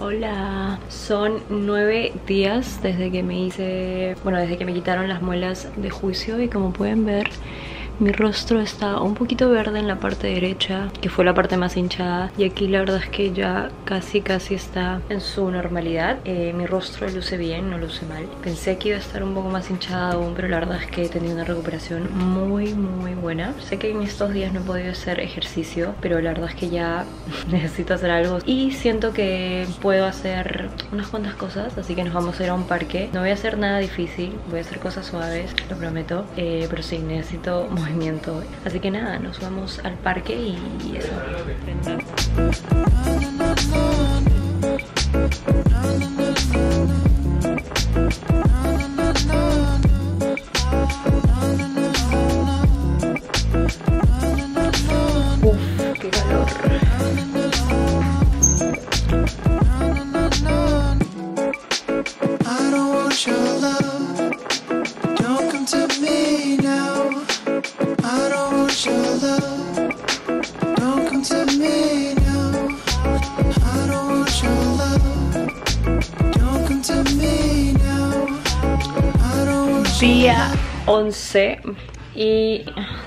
Hola, son 9 días desde que me quitaron las muelas de juicio y como pueden ver mi rostro está un poquito verde en la parte derecha, que fue la parte más hinchada, y aquí la verdad es que ya casi está en su normalidad. Mi rostro luce bien, no luce mal. Pensé que iba a estar un poco más hinchada aún, pero la verdad es que he tenido una recuperación muy buena. Sé que en estos días no he podido hacer ejercicio, pero la verdad es que ya necesito hacer algo y siento que puedo hacer unas cuantas cosas, así que nos vamos a ir a un parque. No voy a hacer nada difícil, voy a hacer cosas suaves, lo prometo, pero sí, necesito movimiento hoy. Así que nada, nos vamos al parque y eso. Uf, qué calor. Día 11 y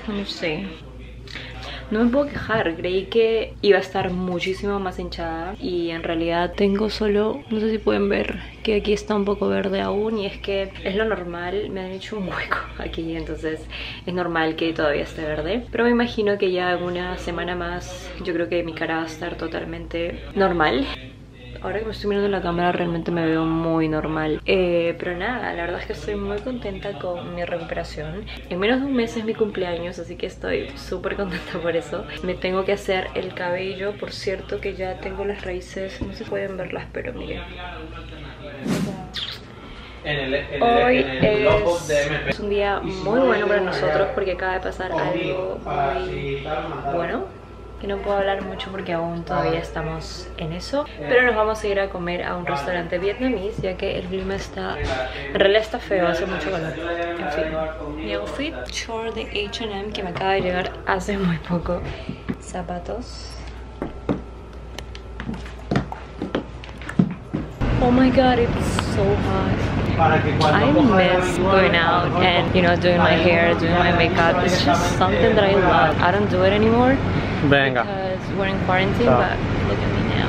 no sé, no me puedo quejar. Creí que iba a estar muchísimo más hinchada y en realidad tengo solo, no sé si pueden ver que aquí está un poco verde aún, y es que es lo normal, me han hecho un hueco aquí, entonces es normal que todavía esté verde, pero me imagino que ya en una semana más yo creo que mi cara va a estar totalmente normal. Ahora que me estoy mirando en la cámara realmente me veo muy normal, pero nada, la verdad es que estoy muy contenta con mi recuperación. En menos de un mes es mi cumpleaños, así que estoy súper contenta por eso. Me tengo que hacer el cabello, por cierto que ya tengo las raíces, no se pueden verlas, pero miren. Hoy es un día muy bueno para nosotros porque acaba de pasar algo muy bueno, que no puedo hablar mucho porque aún todavía estamos en eso, pero nos vamos a ir a comer a un restaurante vietnamí, ya que el clima está, en realidad está feo, hace mucho calor. En fin, mi outfit, short de H&M que me acaba de llegar hace muy poco, zapatos. Oh my god, it's so hot. I miss going out and, you know, doing my hair, doing my makeup. It's just something that I love. I don't do it anymore because we're in quarantine, but look at me now.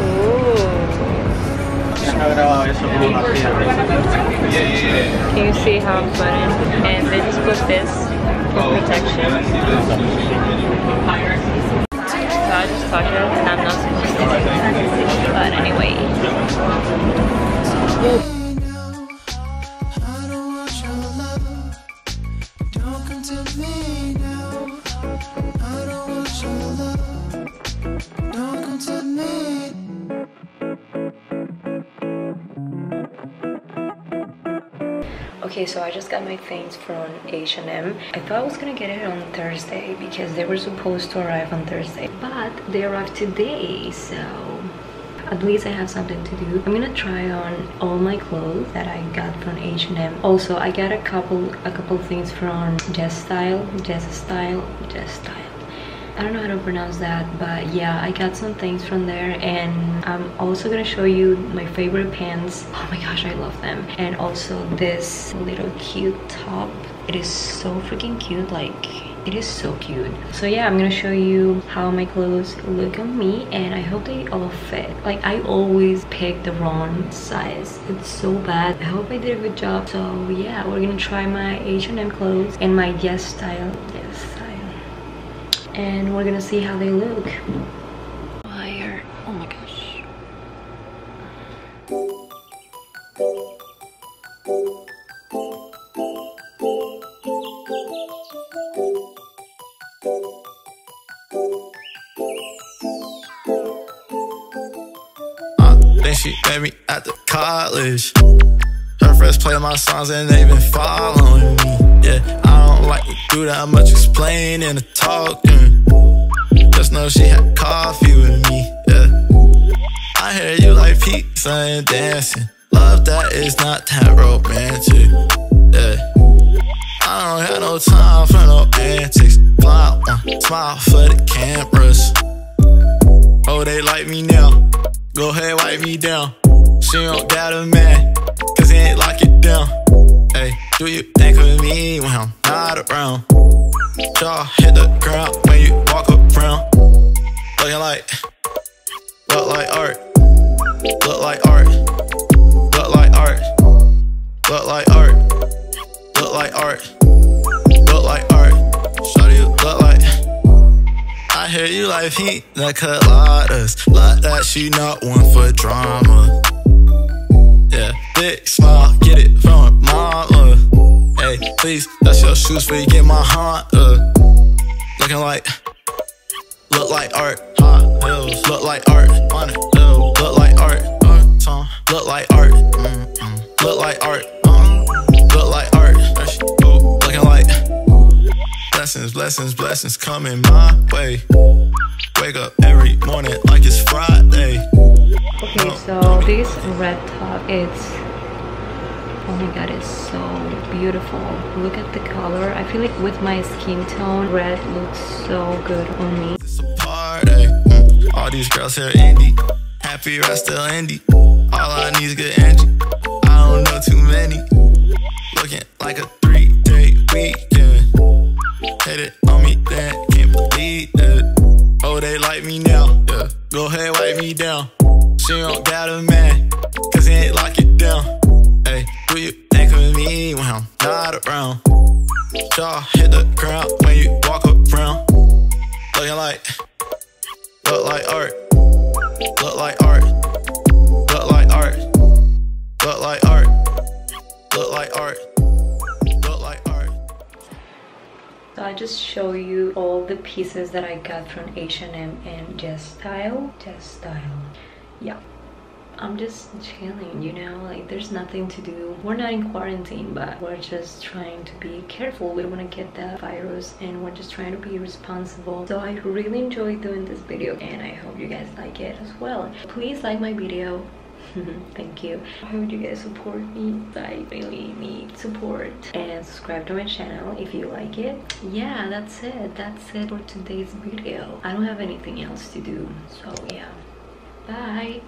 Ooh. Can you see how I'm sweating? And they just put this for protection. I just talked to her and I'm not supposed to do it, but anyway. Okay, so I just got my things from H&M. I thought I was gonna get it on Thursday because they were supposed to arrive on Thursday, but they arrived today, so at least I have something to do. I'm gonna try on all my clothes that I got from H&M. Also, I got a couple things from YesStyle. I don't know how to pronounce that, but yeah, I got some things from there, and I'm also gonna show you my favorite pants. Oh my gosh, I love them. And also this little cute top. It is so freaking cute, like it is so cute. So yeah, I'm gonna show you how my clothes look on me, and I hope they all fit. Like I always pick the wrong size, it's so bad. I hope I did a good job. So yeah, we're gonna try my H&M clothes and my YesStyle. And we're gonna see how they look. Fire. Oh my gosh. Then she met me at the college. Her friends play my songs and they've been following me. Yeah, I don't like to do that much explaining or talking. Just know she had coffee with me, yeah. I hear you like pizza and dancing. Love that is not that romantic, yeah. I don't have no time for no antics. Fly, smile for the cameras. Oh, they like me now. Go ahead, wipe me down. She don't doubt a man, cause he ain't lock it down. Hey, do you think of me when I'm not around? Y'all hit the ground when you walk around. Look like art. Look like art. Look like art. Look like art. Look like art. Look like art. Shawty, you look like. I hear you like pina coladas. Like that she not one for drama. Yeah, big smile, get it from mama. Hey, please, that's your shoes for you get my Honda. Looking like. Look like art, look like art, look like art, look like art, look like art, look like art, looking like blessings, blessings, blessings coming my way. Wake up every morning like it's Friday. Okay, so this red top is. Oh my god, it's so beautiful. Look at the color. I feel like with my skin tone, red looks so good on me. It's a party. All these girls here, Indy. Happy rest of Indy. All I need is good energy. I don't know too many. Looking like a 3-day weekend. Hit it on me then, can't believe it. Oh, they like me now. Yeah. Go ahead, wipe me down. She don't got a man, cause he ain't lock it down. Hey, do you think of me when I'm not around? Y'all hit the ground when you walk around. Looking like, look like art, look like art, look like art, look like art, look like art, look like art. So I just show you all the pieces that I got from H&M and YesStyle. Yeah. I'm just chilling, you know, like there's nothing to do. We're not in quarantine, but we're just trying to be careful. We don't want to get the virus and we're just trying to be responsible. So I really enjoyed doing this video and I hope you guys like it as well. Please like my video. Thank you. I hope you guys support me. I really need support. And subscribe to my channel if you like it. Yeah, that's it. That's it for today's video. I don't have anything else to do. So yeah, bye.